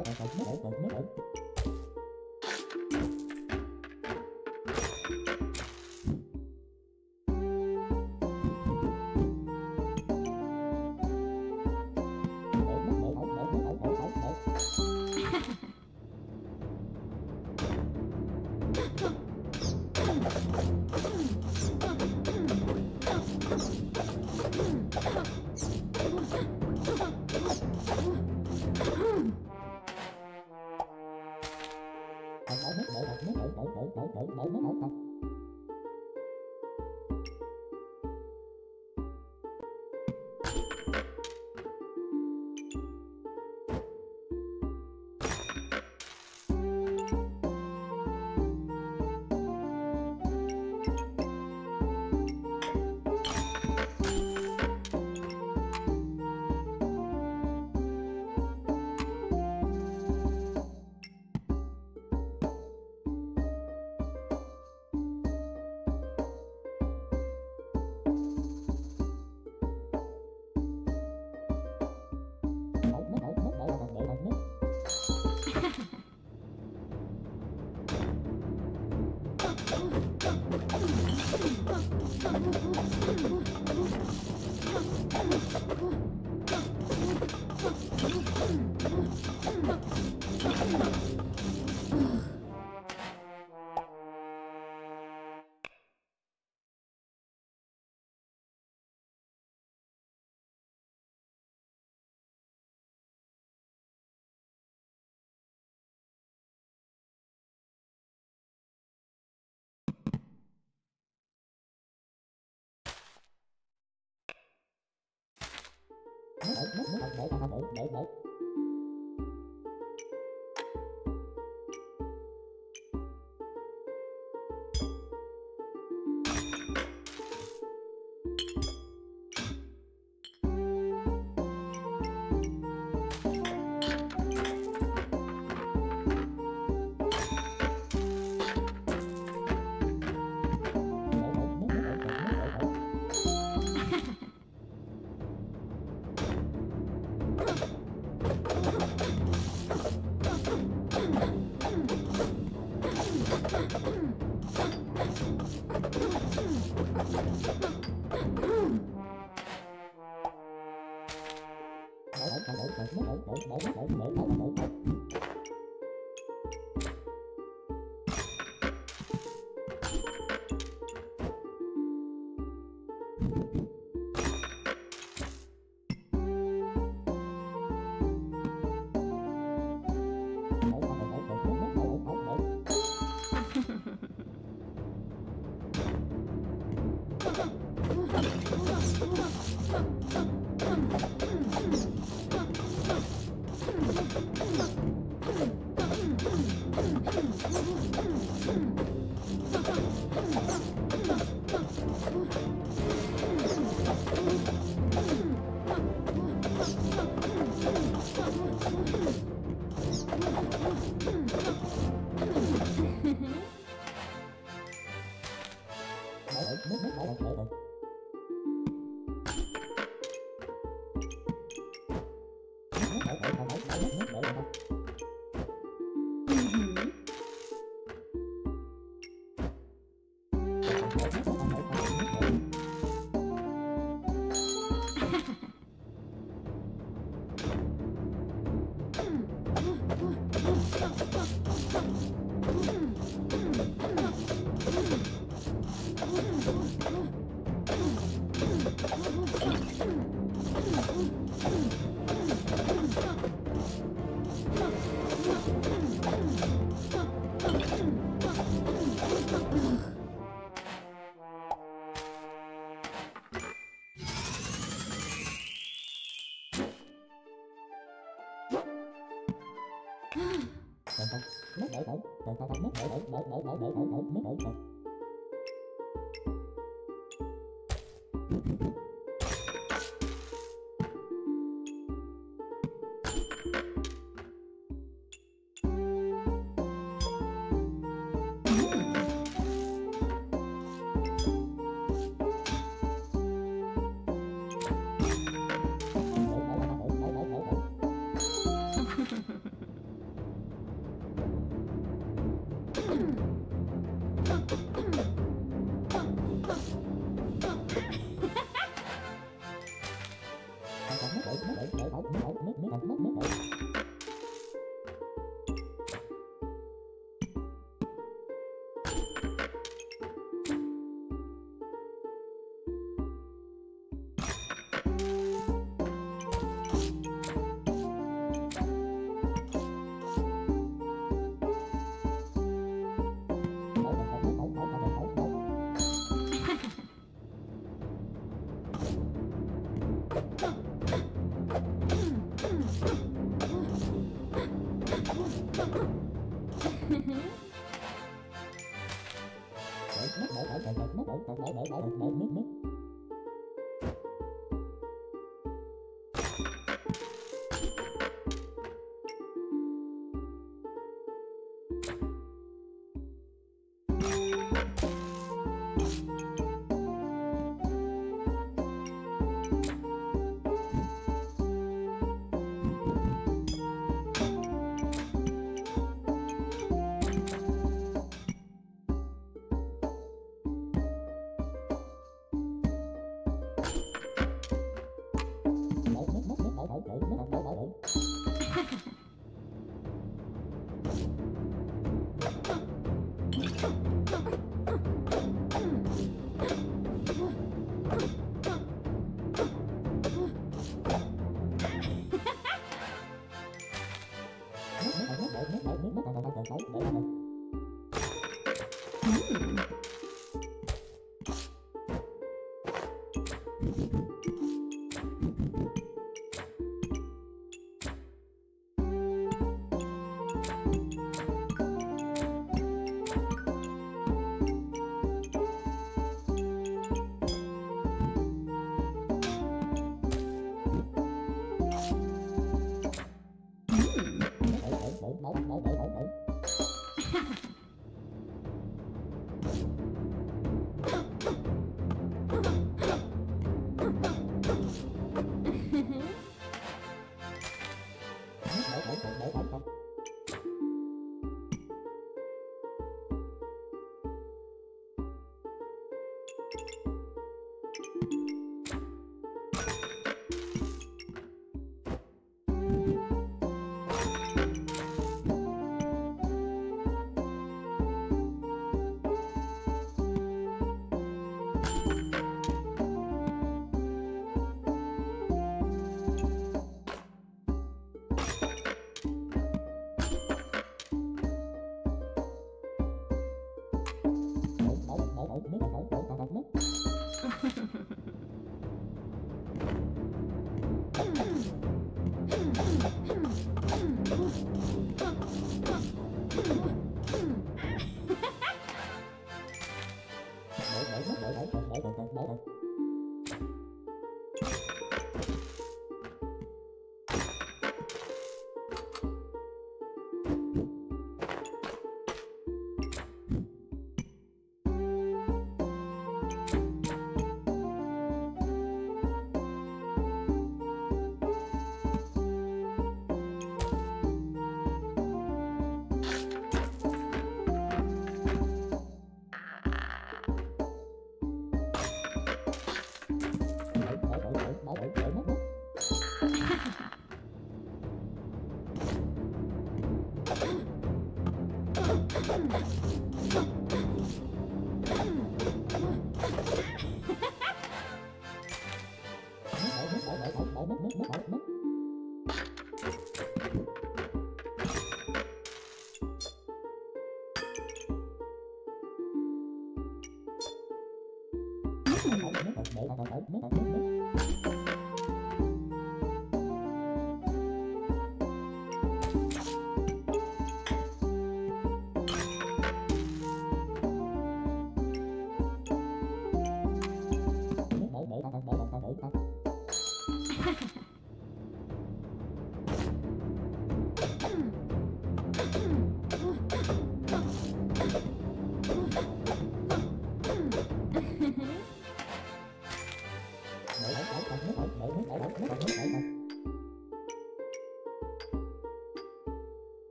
Mẫu.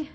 Yay!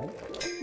Oh,